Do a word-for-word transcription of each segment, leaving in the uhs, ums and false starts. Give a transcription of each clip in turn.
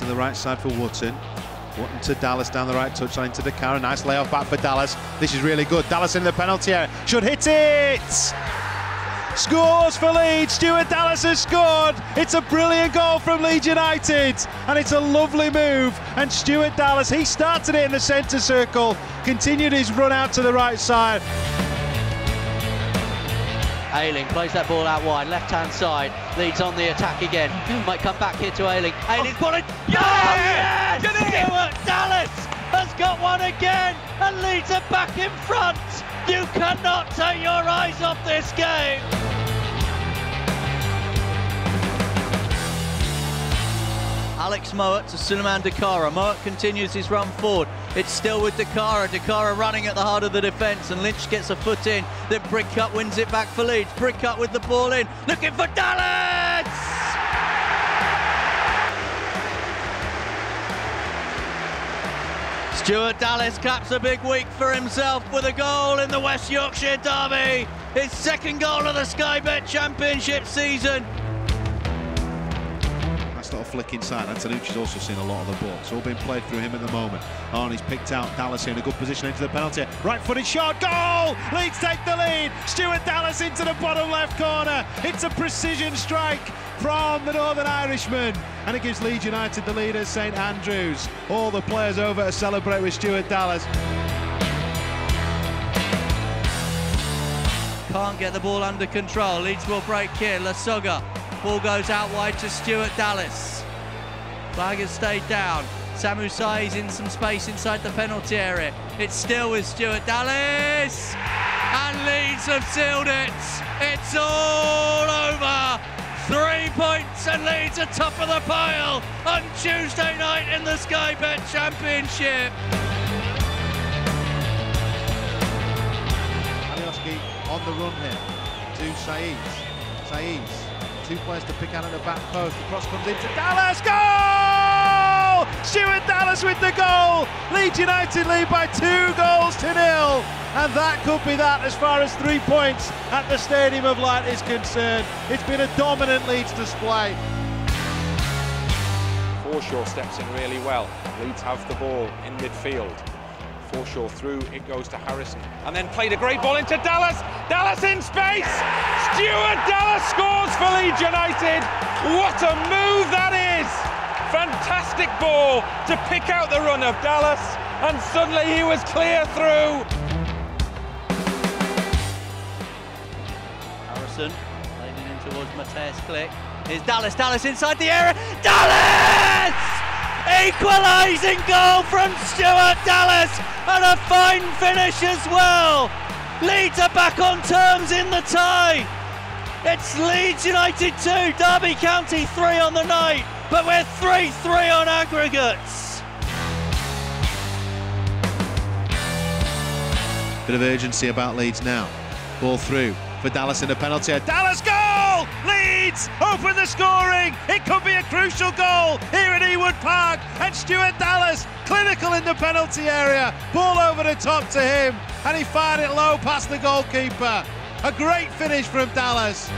to the right side for Woodson. Woodson to Dallas down the right touchline into Dakara. Nice layoff back for Dallas. This is really good. Dallas in the penalty area. Should hit it! Scores for Leeds. Stuart Dallas has scored. It's a brilliant goal from Leeds United, and it's a lovely move. And Stuart Dallas, he started it in the centre circle, continued his run out to the right side. Ayling plays that ball out wide, left-hand side. Leeds on the attack again. Might come back here to Ayling. Ayling's got it. Yes! Stuart Dallas has got one again, and Leeds are back in front. You cannot take your eyes off this game. Alex Mowatt to Suleiman Dakara. Mowatt continues his run forward. It's still with Dakara. Dakara running at the heart of the defence, and Lynch gets a foot in. Then Brickhut wins it back for Leeds. Brickhut with the ball in, looking for Dallas! Stuart Dallas caps a big week for himself with a goal in the West Yorkshire Derby. His second goal of the Sky Bet Championship season. Nice little flick inside. Antonucci's also seen a lot of the ball. It's all been played through him at the moment. Oh, and he's picked out Dallas here in a good position into the penalty. Right-footed shot, goal! Leeds take the lead. Stuart Dallas into the bottom left corner. It's a precision strike from the Northern Irishman, and it gives Leeds United the lead at St Andrews. All the players over to celebrate with Stuart Dallas. Can't get the ball under control. Leeds will break here. Lasoga. Ball goes out wide to Stuart Dallas. Flag has stayed down. Samu Sáiz in some space inside the penalty area. It's still with Stuart Dallas, and Leeds have sealed it. It's all over. Three points, and Leeds are top of the pile on Tuesday night in the Sky Bet Championship. Alioski on the run here to Saeed. Saeed. Two players to pick out at the back post. The cross comes into Dallas. Goal! Stuart Dallas with the goal. Leeds United lead by two goals to nil. And that could be that as far as three points at the Stadium of Light is concerned. It's been a dominant Leeds display. Forshaw steps in really well. Leeds have the ball in midfield. Forshaw through, it goes to Harrison. And then played a great ball into Dallas. Dallas in space! Stuart Dallas scores for Leeds United. What a move that is! Fantastic ball to pick out the run of Dallas, and suddenly he was clear through. Harrison leading in towards Mateusz Klich. Here's Dallas. Dallas inside the area. Dallas! Equalising goal from Stuart Dallas, and a fine finish as well. Leeds are back on terms in the tie. It's Leeds United two, Derby County three on the night, but we're three three on aggregates. Bit of urgency about Leeds now. Ball through for Dallas in the penalty. Dallas, goal! Leeds open the scoring. It could be a crucial goal here at Ewood Park. And Stuart Dallas, clinical in the penalty area. Ball over the top to him, and he fired it low past the goalkeeper. A great finish from Dallas.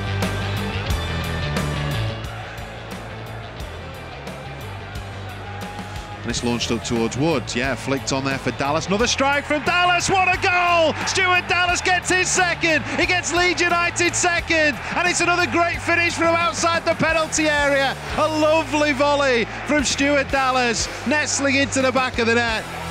And it's launched up towards Wood. Yeah, flicked on there for Dallas. Another strike from Dallas. What a goal! Stuart Dallas gets his second. He gets Leeds United second. And it's another great finish from outside the penalty area. A lovely volley from Stuart Dallas, nestling into the back of the net.